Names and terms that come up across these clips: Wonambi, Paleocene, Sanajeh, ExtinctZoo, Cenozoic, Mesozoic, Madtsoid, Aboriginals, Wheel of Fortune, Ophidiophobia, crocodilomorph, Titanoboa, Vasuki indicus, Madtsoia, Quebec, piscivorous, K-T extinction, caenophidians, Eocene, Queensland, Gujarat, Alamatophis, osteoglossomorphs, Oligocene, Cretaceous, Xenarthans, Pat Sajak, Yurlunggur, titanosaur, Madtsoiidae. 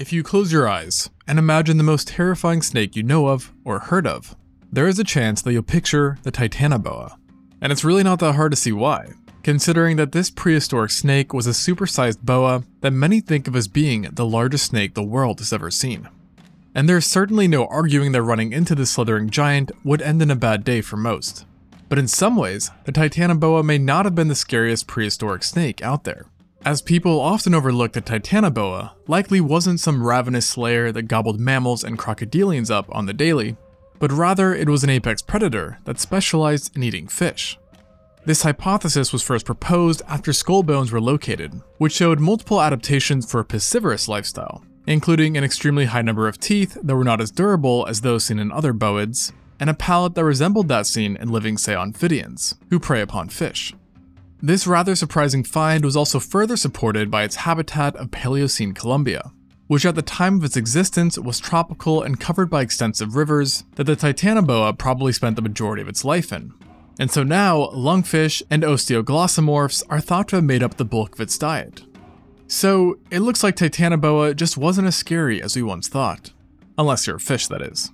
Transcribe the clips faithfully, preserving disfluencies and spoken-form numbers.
If you close your eyes and imagine the most terrifying snake you know of or heard of, there is a chance that you'll picture the Titanoboa. And it's really not that hard to see why, considering that this prehistoric snake was a supersized boa that many think of as being the largest snake the world has ever seen. And there's certainly no arguing that running into this slithering giant would end in a bad day for most. But in some ways, the Titanoboa may not have been the scariest prehistoric snake out there, as people often overlook that Titanoboa likely wasn't some ravenous slayer that gobbled mammals and crocodilians up on the daily, but rather it was an apex predator that specialized in eating fish. This hypothesis was first proposed after skull bones were located, which showed multiple adaptations for a piscivorous lifestyle, including an extremely high number of teeth that were not as durable as those seen in other boids, and a palate that resembled that seen in living caenophidians, who prey upon fish. This rather surprising find was also further supported by its habitat of Paleocene Colombia, which at the time of its existence was tropical and covered by extensive rivers that the Titanoboa probably spent the majority of its life in. And so now, lungfish and osteoglossomorphs are thought to have made up the bulk of its diet. So it looks like Titanoboa just wasn't as scary as we once thought. Unless you're a fish, that is.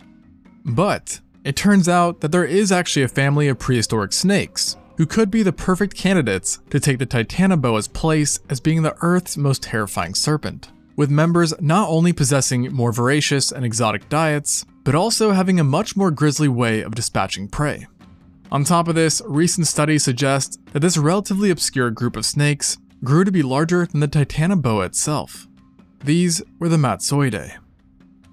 But it turns out that there is actually a family of prehistoric snakes who could be the perfect candidates to take the Titanoboa's place as being the Earth's most terrifying serpent, with members not only possessing more voracious and exotic diets, but also having a much more grisly way of dispatching prey. On top of this, recent studies suggest that this relatively obscure group of snakes grew to be larger than the Titanoboa itself. These were the Madtsoiidae.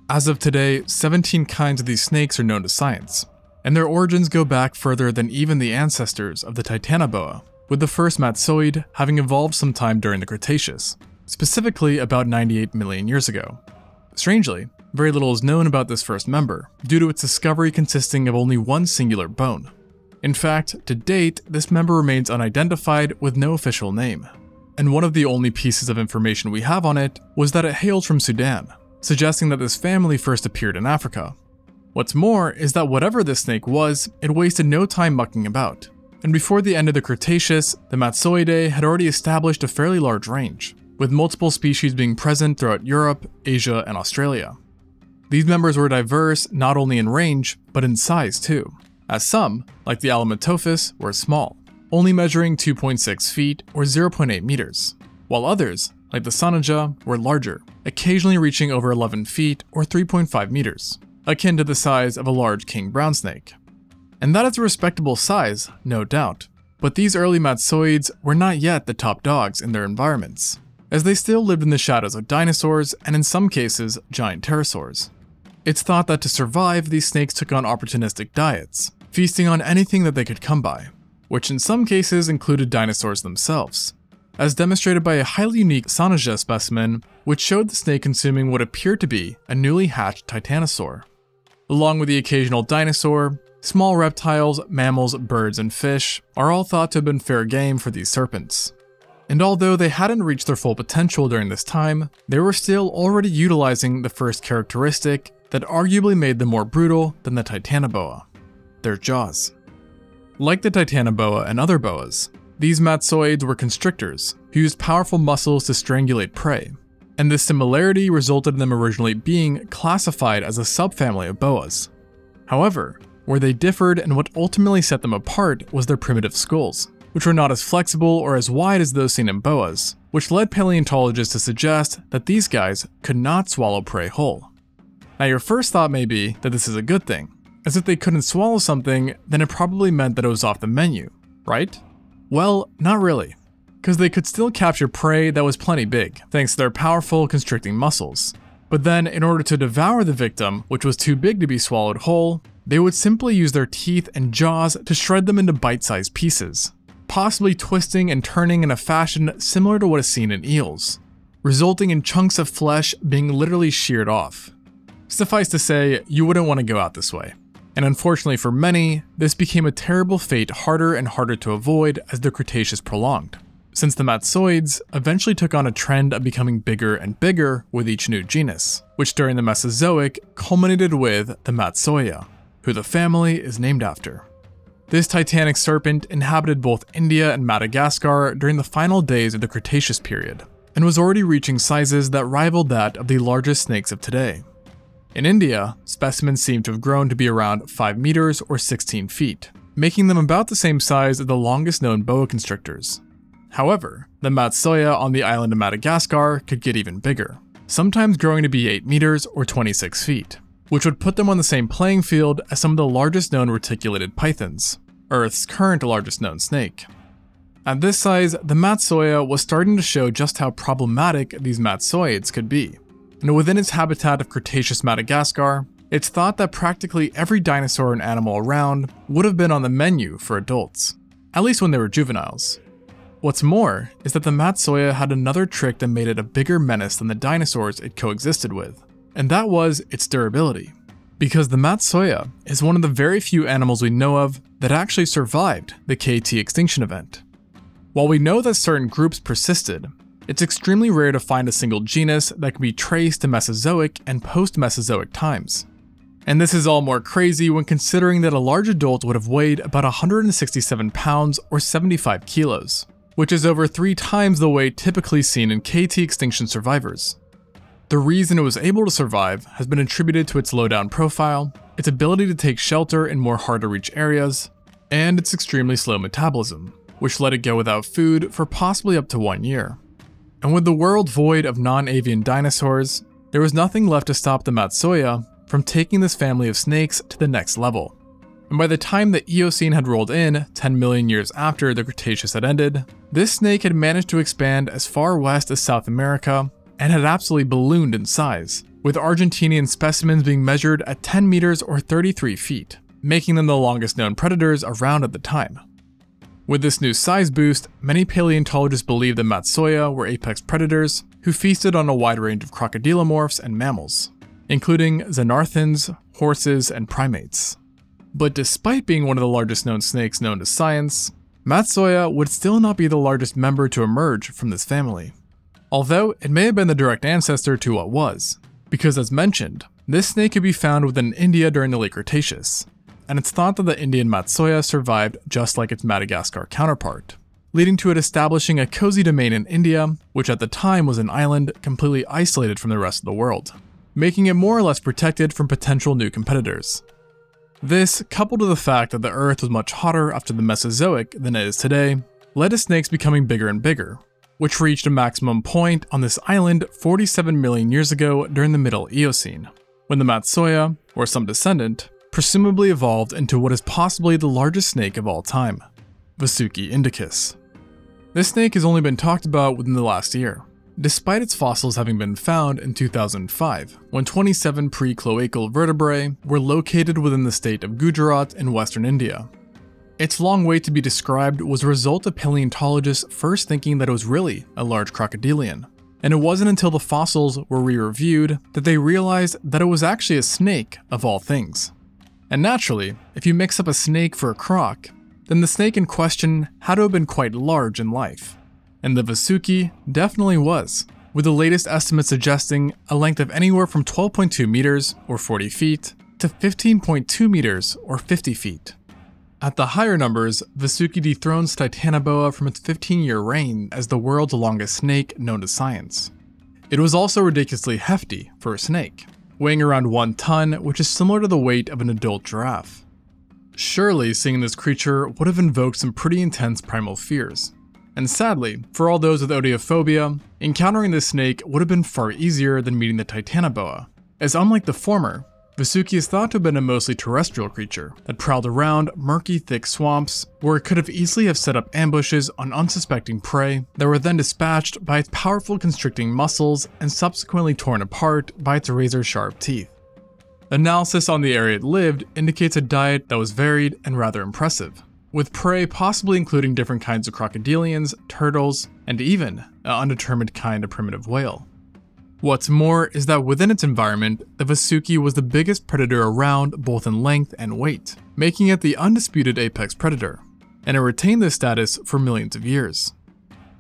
As of today, seventeen kinds of these snakes are known to science, and their origins go back further than even the ancestors of the Titanoboa, with the first Madtsoid having evolved sometime during the Cretaceous, specifically about ninety-eight million years ago. Strangely, very little is known about this first member, due to its discovery consisting of only one singular bone. In fact, to date, this member remains unidentified with no official name, and one of the only pieces of information we have on it was that it hailed from Sudan, suggesting that this family first appeared in Africa. What's more is that whatever this snake was, it wasted no time mucking about, and before the end of the Cretaceous, the Madtsoiidae had already established a fairly large range, with multiple species being present throughout Europe, Asia, and Australia. These members were diverse not only in range, but in size too, as some, like the Alamatophis, were small, only measuring two point six feet or zero point eight meters, while others, like the Sanajeh, were larger, occasionally reaching over eleven feet or three point five meters. Akin to the size of a large king brown snake. And that is a respectable size, no doubt, but these early Madtsoids were not yet the top dogs in their environments, as they still lived in the shadows of dinosaurs and in some cases, giant pterosaurs. It's thought that to survive, these snakes took on opportunistic diets, feasting on anything that they could come by, which in some cases included dinosaurs themselves, as demonstrated by a highly unique Sanajeh specimen, which showed the snake consuming what appeared to be a newly hatched titanosaur. Along with the occasional dinosaur, small reptiles, mammals, birds, and fish are all thought to have been fair game for these serpents. And although they hadn't reached their full potential during this time, they were still already utilizing the first characteristic that arguably made them more brutal than the Titanoboa: their jaws. Like the Titanoboa and other boas, these Madtsoids were constrictors who used powerful muscles to strangulate prey, and this similarity resulted in them originally being classified as a subfamily of boas. However, where they differed and what ultimately set them apart was their primitive skulls, which were not as flexible or as wide as those seen in boas, which led paleontologists to suggest that these guys could not swallow prey whole. Now your first thought may be that this is a good thing, as if they couldn't swallow something, then it probably meant that it was off the menu, right? Well, not really, because they could still capture prey that was plenty big, thanks to their powerful constricting muscles. But then, in order to devour the victim, which was too big to be swallowed whole, they would simply use their teeth and jaws to shred them into bite-sized pieces, possibly twisting and turning in a fashion similar to what is seen in eels, resulting in chunks of flesh being literally sheared off. Suffice to say, you wouldn't want to go out this way. And unfortunately for many, this became a terrible fate, harder and harder to avoid as the Cretaceous prolonged, since the Madtsoids eventually took on a trend of becoming bigger and bigger with each new genus, which during the Mesozoic culminated with the Madtsoia, who the family is named after. This titanic serpent inhabited both India and Madagascar during the final days of the Cretaceous period, and was already reaching sizes that rivaled that of the largest snakes of today. In India, specimens seem to have grown to be around five meters or sixteen feet, making them about the same size as the longest known boa constrictors. However, the Madtsoia on the island of Madagascar could get even bigger, sometimes growing to be eight meters or twenty-six feet, which would put them on the same playing field as some of the largest known reticulated pythons, Earth's current largest known snake. At this size, the Madtsoia was starting to show just how problematic these Madtsoids could be, and within its habitat of Cretaceous Madagascar, it's thought that practically every dinosaur and animal around would have been on the menu for adults, at least when they were juveniles. What's more is that the Madtsoia had another trick that made it a bigger menace than the dinosaurs it coexisted with, and that was its durability. Because the Madtsoia is one of the very few animals we know of that actually survived the K T extinction event. While we know that certain groups persisted, it's extremely rare to find a single genus that can be traced to Mesozoic and post-Mesozoic times. And this is all more crazy when considering that a large adult would have weighed about one hundred sixty-seven pounds or seventy-five kilos, which is over three times the weight typically seen in K T extinction survivors. The reason it was able to survive has been attributed to its low-down profile, its ability to take shelter in more hard-to-reach areas, and its extremely slow metabolism, which let it go without food for possibly up to one year. And with the world void of non-avian dinosaurs, there was nothing left to stop the Madtsoia from taking this family of snakes to the next level. And by the time the Eocene had rolled in, ten million years after the Cretaceous had ended, this snake had managed to expand as far west as South America and had absolutely ballooned in size, with Argentinian specimens being measured at ten meters or thirty-three feet, making them the longest known predators around at the time. With this new size boost, many paleontologists believe the Madtsoia were apex predators who feasted on a wide range of crocodilomorphs and mammals, including Xenarthans, horses, and primates. But despite being one of the largest known snakes known to science, Madtsoia would still not be the largest member to emerge from this family, although it may have been the direct ancestor to what was, because as mentioned, this snake could be found within India during the late Cretaceous, and it's thought that the Indian Madtsoia survived just like its Madagascar counterpart, leading to it establishing a cozy domain in India, which at the time was an island completely isolated from the rest of the world, making it more or less protected from potential new competitors. This, coupled with the fact that the Earth was much hotter after the Mesozoic than it is today, led to snakes becoming bigger and bigger, which reached a maximum point on this island forty-seven million years ago during the Middle Eocene, when the Madtsoia, or some descendant, presumably evolved into what is possibly the largest snake of all time, Vasuki indicus. This snake has only been talked about within the last year, despite its fossils having been found in two thousand five, when twenty-seven pre-cloacal vertebrae were located within the state of Gujarat in western India. Its long wait to be described was a result of paleontologists first thinking that it was really a large crocodilian, and it wasn't until the fossils were re-reviewed that they realized that it was actually a snake of all things. And naturally, if you mix up a snake for a croc, then the snake in question had to have been quite large in life. And the Vasuki definitely was, with the latest estimate suggesting a length of anywhere from twelve point two meters, or forty feet, to fifteen point two meters, or fifty feet. At the higher numbers, Vasuki dethrones Titanoboa from its fifteen-year reign as the world's longest snake known to science. It was also ridiculously hefty for a snake, weighing around one ton, which is similar to the weight of an adult giraffe. Surely seeing this creature would have invoked some pretty intense primal fears. And sadly, for all those with ophidiophobia, encountering this snake would have been far easier than meeting the Titanoboa, as unlike the former, Vasuki is thought to have been a mostly terrestrial creature that prowled around murky, thick swamps where it could have easily have set up ambushes on unsuspecting prey that were then dispatched by its powerful constricting muscles and subsequently torn apart by its razor-sharp teeth. Analysis on the area it lived indicates a diet that was varied and rather impressive, with prey possibly including different kinds of crocodilians, turtles, and even an undetermined kind of primitive whale. What's more is that within its environment, the Vasuki was the biggest predator around both in length and weight, making it the undisputed apex predator, and it retained this status for millions of years.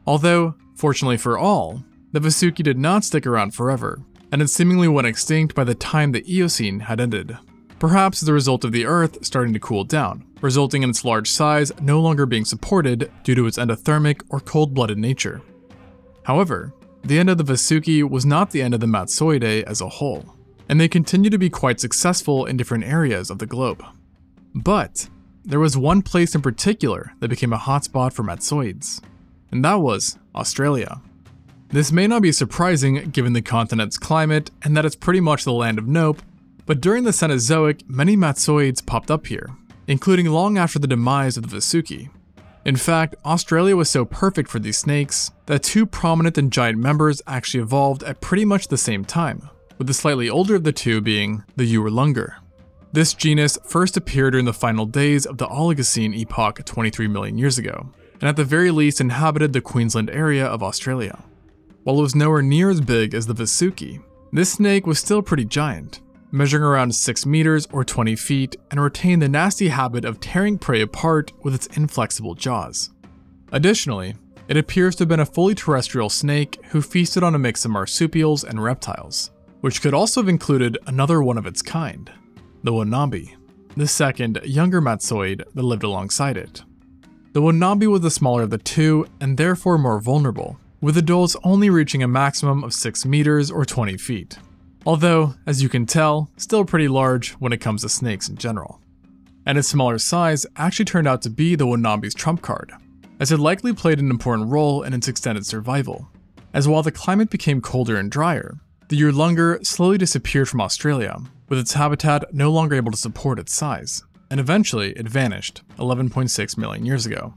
Although, fortunately for all, the Vasuki did not stick around forever, and it seemingly went extinct by the time the Eocene had ended, perhaps as a result of the Earth starting to cool down, resulting in its large size no longer being supported due to its endothermic or cold-blooded nature. However, The end of the Vasuki was not the end of the Madtsoiidae as a whole, and they continue to be quite successful in different areas of the globe. But there was one place in particular that became a hotspot for Madtsoids, and that was Australia. This may not be surprising given the continent's climate and that it's pretty much the land of nope, but during the Cenozoic, many Madtsoids popped up here, including long after the demise of the Vasuki. In fact, Australia was so perfect for these snakes that two prominent and giant members actually evolved at pretty much the same time, with the slightly older of the two being the Yurlunggur. This genus first appeared during the final days of the Oligocene epoch twenty-three million years ago, and at the very least inhabited the Queensland area of Australia. While it was nowhere near as big as the Vasuki, this snake was still pretty giant, measuring around six meters or twenty feet, and retained the nasty habit of tearing prey apart with its inflexible jaws. Additionally, it appears to have been a fully terrestrial snake who feasted on a mix of marsupials and reptiles, which could also have included another one of its kind, the Wonambi, the second, younger Madtsoid that lived alongside it. The Wonambi was the smaller of the two and therefore more vulnerable, with adults only reaching a maximum of six meters or twenty feet. Although, as you can tell, still pretty large when it comes to snakes in general. And its smaller size actually turned out to be the Wonambi's trump card, as it likely played an important role in its extended survival, as while the climate became colder and drier, the Yurlunggur slowly disappeared from Australia, with its habitat no longer able to support its size, and eventually it vanished eleven point six million years ago.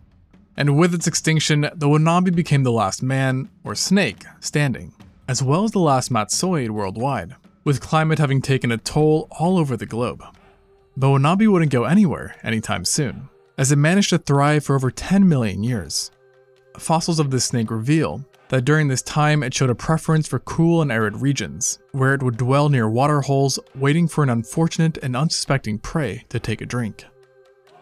And with its extinction, the Wonambi became the last man, or snake, standing, as well as the last Madtsoid worldwide, with climate having taken a toll all over the globe. But Wonambi wouldn't go anywhere anytime soon, as it managed to thrive for over ten million years. Fossils of this snake reveal that during this time it showed a preference for cool and arid regions, where it would dwell near waterholes waiting for an unfortunate and unsuspecting prey to take a drink.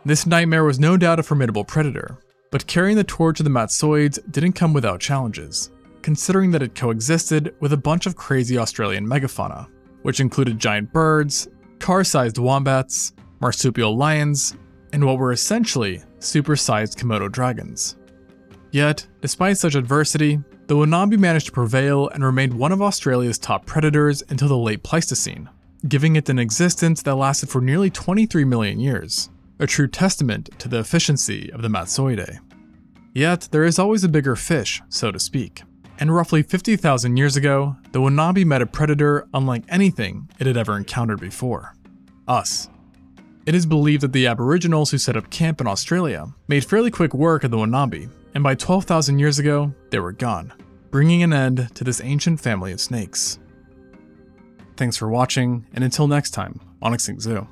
This nightmare was no doubt a formidable predator, but carrying the torch of the Madtsoids didn't come without challenges, considering that it coexisted with a bunch of crazy Australian megafauna, which included giant birds, car-sized wombats, marsupial lions, and what were essentially super-sized Komodo dragons. Yet, despite such adversity, the Wonambi managed to prevail and remained one of Australia's top predators until the late Pleistocene, giving it an existence that lasted for nearly twenty-three million years, a true testament to the efficiency of the Madtsoiidae. Yet, there is always a bigger fish, so to speak. And roughly fifty thousand years ago, the Wonambi met a predator unlike anything it had ever encountered before: us. It is believed that the Aboriginals who set up camp in Australia made fairly quick work of the Wonambi, and by twelve thousand years ago, they were gone, bringing an end to this ancient family of snakes. Thanks for watching, and until next time on Extinct Zoo.